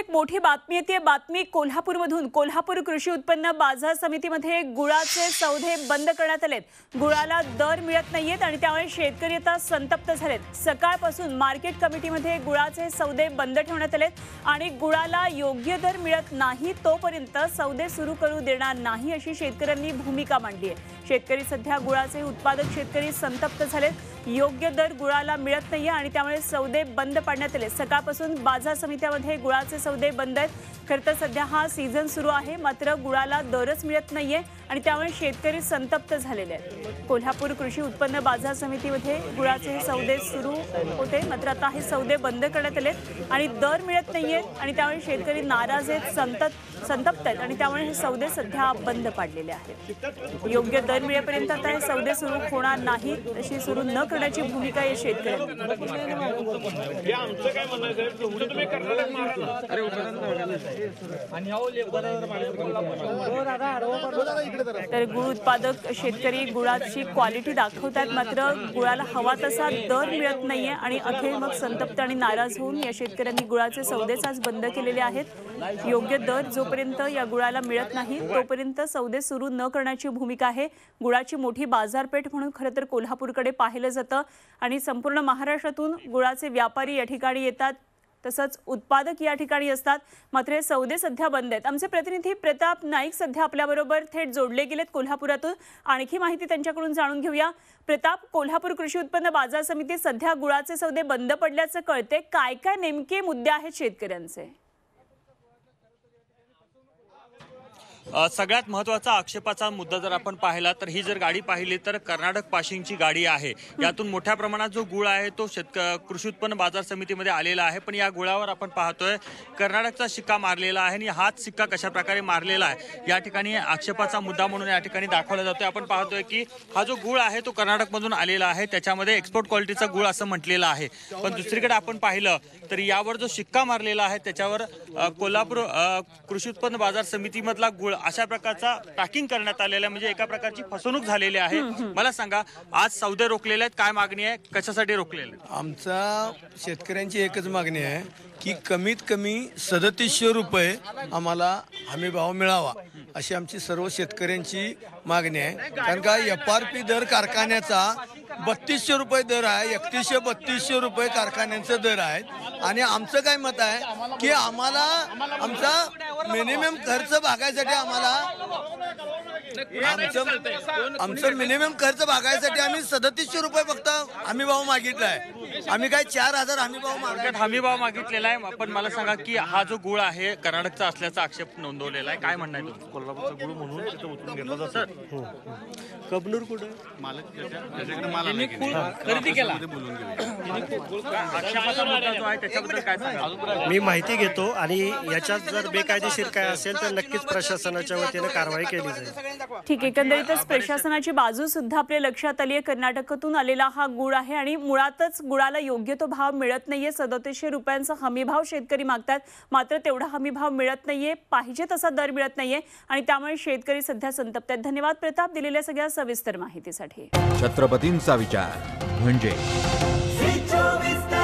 एक मोठी बातमी येते, बातमी कोल्हापूरमधून। कोल्हापूर कृषी उत्पन्न बाजार समितीमध्ये गुळाचे सौदे बंद करण्यात आलेत। गुळाला दर मिळत नाहीयेत आणि त्यामुळे शेतकरी आता संतप्त झालेत। सकाळपासून मार्केट कमिटीमध्ये गुळाचे सौदे बंद ठेवण्यात आलेत आणि गुळाला योग्य दर मिळत नाही तोपर्यंत सौदे सुरू करू देणार नाही अशी शेतकऱ्यांनी भूमिका मांडली आहे। शेतकरी सध्या गुळाचे उत्पादक शेतकरी संतप्त झालेत। योग्य दर गुळाला मिळत नाहीये आणि त्यामुळे सौदे बंद पाडण्यात आले। सकाळपासून बाजार समित्यांमध्ये गुळाचे सौदे बंद आहेत। खरं तर सध्या हा सीझन सुरू आहे, मात्र गुळाला दरच मिळत नाहीये आणि त्यामुळे शेतकरी संतप्त झालेले आहेत। कोल्हापूर कृषी उत्पन्न बाजार समितीमध्ये गुळाचे सौदे सुरू होते, मात्र आता हे सौदे बंद करण्यात आलेत आणि दर मिळत नाहीये आणि त्यामुळे शेतकरी नाराज आहेत, संतप्त आहेत आणि त्यामुळे हे सौदे सध्या बंद पाडलेले आहेत। योग्य दर मिळेपर्यंत आता हे सौदे सुरू होणार नाही अशी सुरू न करण्याची भूमिका या शेतकऱ्यांनी। तर गुळ उत्पादक शेतकरी गुळाची क्वालिटी दाखवतात, मात्र गुळाला हवा तसा दर मिळत नाहीये आणि अखेर मग संतप्त आणि नाराज होऊन या शेतकऱ्यांनी गुळाचे सौदेच आज बंद केलेले आहेत। योग्य दर जोपर्यंत या गुळाला मिळत नाही तोपर्यंत सौदे सुरू न करण्याची भूमिका आहे। गुळाची मोठी बाजारपेठ म्हणून खरं तर कोल्हापूरकडे पाहिलं जातं आणि संपूर्ण महाराष्ट्रातून गुळाचे व्यापारी या ठिकाणी येतात, तसंच उत्पादक या ठिकाणी असतात, मात्र हे सौदे सध्या बंद आहेत। आमचे प्रतिनिधी प्रताप नाईक सध्या आपल्याबरोबर थेट जोडले गेलेत कोल्हापुरातून, आणखी माहिती त्यांच्याकडून जाणून घेऊया। प्रताप, कोल्हापूर कृषी उत्पन्न बाजार समितीत सध्या गुळाचे सौदे बंद पडल्याचं कळते, काय काय नेमके मुद्दे आहेत शेतकऱ्यांचे? सगळ्यात महत्त्वाचा आक्षेपाचा मुद्दा जर आपण पाहिला तर ही जर गाडी पाहिली तर कर्नाटक पाशिंगची गाडी आहे। यातून मोठ्या प्रमाणात जो गुळ आहे तो कृषी उत्पन्न बाजार समितीमध्ये आलेला आहे, पण या गुळावर आपण पाहतोय कर्नाटकचा शिक्का मारलेला आहे आणि हाच शिक्का कशा प्रकारे मारलेला आहे या ठिकाणी आक्षेपाचा मुद्दा म्हणून या ठिकाणी दाखवला जातोय। आपण पाहतोय की हा जो गुळ आहे तो कर्नाटकमधून आलेला आहे, त्याच्यामध्ये एक्सपोर्ट क्वालिटीचा गुळ असं म्हटलेलं आहे, पण दुसरीकडे आपण पाहिलं तर यावर जो शिक्का मारलेला आहे त्याच्यावर कोल्हापूर कृषी उत्पन्न बाजार समितीमधला गुळ अशा प्रकारचा पॅकिंग करण्यात आलेला आहे, म्हणजे एका प्रकारची फसवणूक झालेली आहे। मला सांगा, आज सौदे रोखलेले आहेत, काय मागणी आहे, कशासाठी रोखलेले? आमचा शेतकऱ्यांची एकच मागणी आहे की कमीत कमी 3700 रुपये आम्हाला हमी भाव मिळावा अशी आमची सर्व शेतकऱ्यांची मागणी आहे। कारण का FRP दर कारखान्याचा 3200 रुपये दर आहे, 3100-3200 रुपये कारखान्यांचा दर आहे आणि आमचं काय मत आहे की आम्हाला आमचा मिनिमम खर्च भागायसाठी आमचं मिनिमम खर्च भागायसाठी आम्ही 3700 रुपये फक्त हमी भाव मागितला आहे। आम्ही काय 4000 हमी भाव मागितलेला आहे। पण मला सांगा की हा जो गुळ आहे कर्नाटकचा असल्याचा आक्षेप नोंदवलेला आहे, काय म्हणणार तुम्ही? कोल्हापूरचा गुळ म्हणून तिथे उतरून घेतला जातो। कबनूर कुठे मालक त्याच्याकडे माल खरेदी केला आक्षेपाचा मुद्दा जो आहे त्याच्याबद्दल काय सांगा? मी माहिती घेतो आणि याच्यात जर बेकायदेशीर काय असेल तर नक्कीच प्रशासनाच्या वतीने कारवाई केली जाईल। ठीक, एकंदरीतच प्रशासनाची बाजू सुद्धा आपल्या लक्षात आली आहे। कर्नाटकातून आलेला हा गुळ आहे आणि मुळातच गुळाला योग्य तो भाव मिळत नाहीये। 3700 रुपयांचा हमीभाव शेतकरी मागतात, मात्र तेवढा हमीभाव मिळत नाहीये, पाहिजे तसा दर मिळत नाहीये आणि त्यामुळे शेतकरी सध्या संतप्त आहेत। धन्यवाद प्रताप दिलेल्या सगळ्या सविस्तर माहितीसाठी। छत्रपतींचा विचार म्हणजे